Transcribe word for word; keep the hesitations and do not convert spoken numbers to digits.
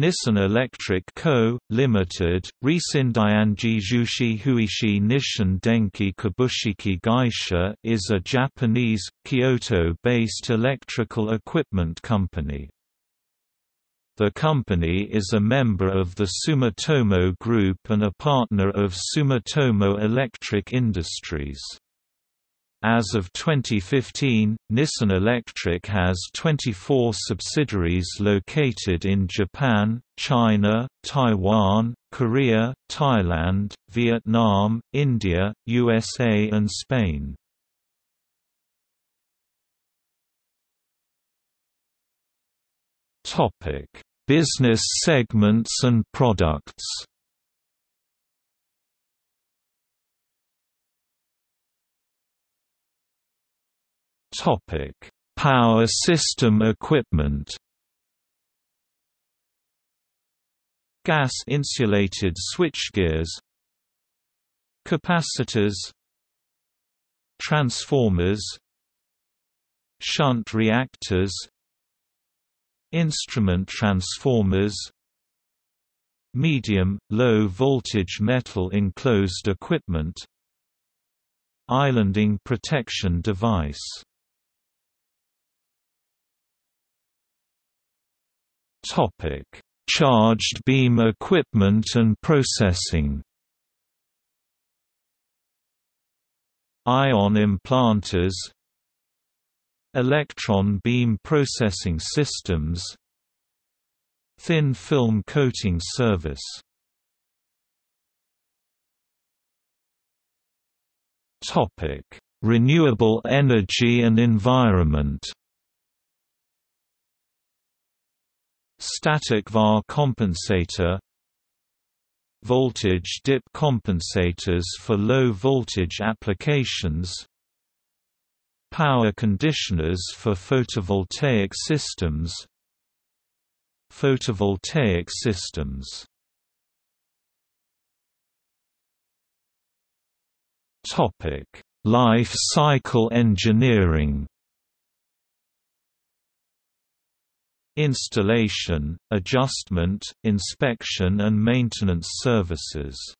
Nissin Electric Co., Limited, Rissin Dainji Jushi Huishi Nissin Denki Kabushiki Gaisha is a Japanese, Kyoto-based electrical equipment company. The company is a member of the Sumitomo Group and a partner of Sumitomo Electric Industries. As of twenty fifteen, Nissin Electric has twenty-four subsidiaries located in Japan, China, Taiwan, Korea, Thailand, Vietnam, India, U S A and Spain. Topic: Business segments and products. Topic: Power system equipment. Gas insulated switchgears, capacitors, transformers, shunt reactors, instrument transformers, medium low voltage metal enclosed equipment, islanding protection device. Topic: Charged beam equipment and processing. Ion implanters, electron beam processing systems, thin film coating service. Topic: Renewable energy and environment. Static V A R compensator, voltage dip compensators for low voltage applications, power conditioners for photovoltaic systems, photovoltaic systems. Topic: Life cycle engineering. Installation, adjustment, inspection and maintenance services.